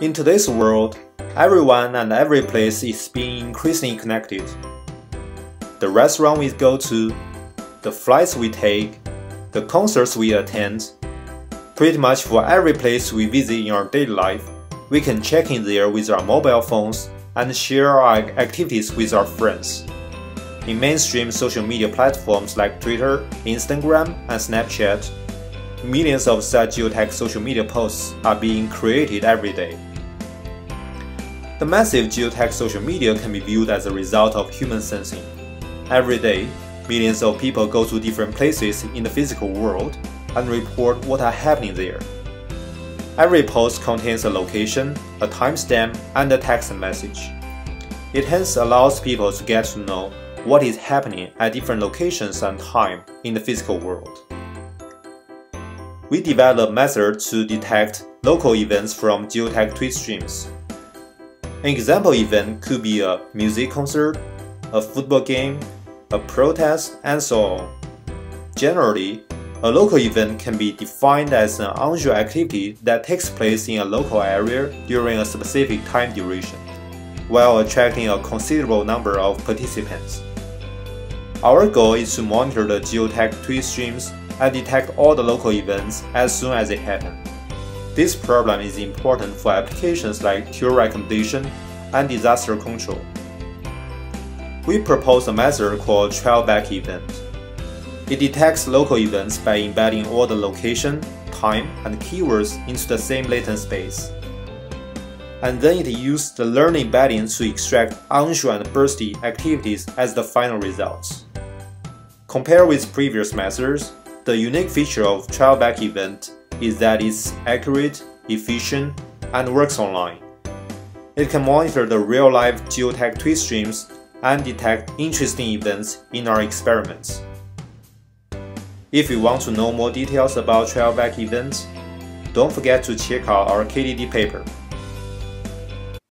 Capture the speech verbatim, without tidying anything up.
In today's world, everyone and every place is being increasingly connected. The restaurant we go to, the flights we take, the concerts we attend, pretty much for every place we visit in our daily life, we can check in there with our mobile phones and share our activities with our friends. In mainstream social media platforms like Twitter, Instagram, and Snapchat, millions of such geotech social media posts are being created every day. The massive geotech social media can be viewed as a result of human sensing. Every day, millions of people go to different places in the physical world and report what are happening there. Every post contains a location, a timestamp, and a text message. It hence allows people to get to know what is happening at different locations and time in the physical world. We developed methods to detect local events from geotech tweet streams. An example event could be a music concert, a football game, a protest, and so on. Generally, a local event can be defined as an unusual activity that takes place in a local area during a specific time duration, while attracting a considerable number of participants. Our goal is to monitor the geotech tweet streams and detect all the local events as soon as they happen. This problem is important for applications like tour recommendation and disaster control. We propose a method called TrioVecEvent. It detects local events by embedding all the location, time, and keywords into the same latent space. And then it uses the learning embeddings to extract unusual and bursty activities as the final results. Compared with previous methods, the unique feature of TrioVecEvent is that it's accurate, efficient, and works online. It can monitor the real-life geotech tweet streams and detect interesting events in our experiments. If you want to know more details about TrioVecEvent, don't forget to check out our K D D paper.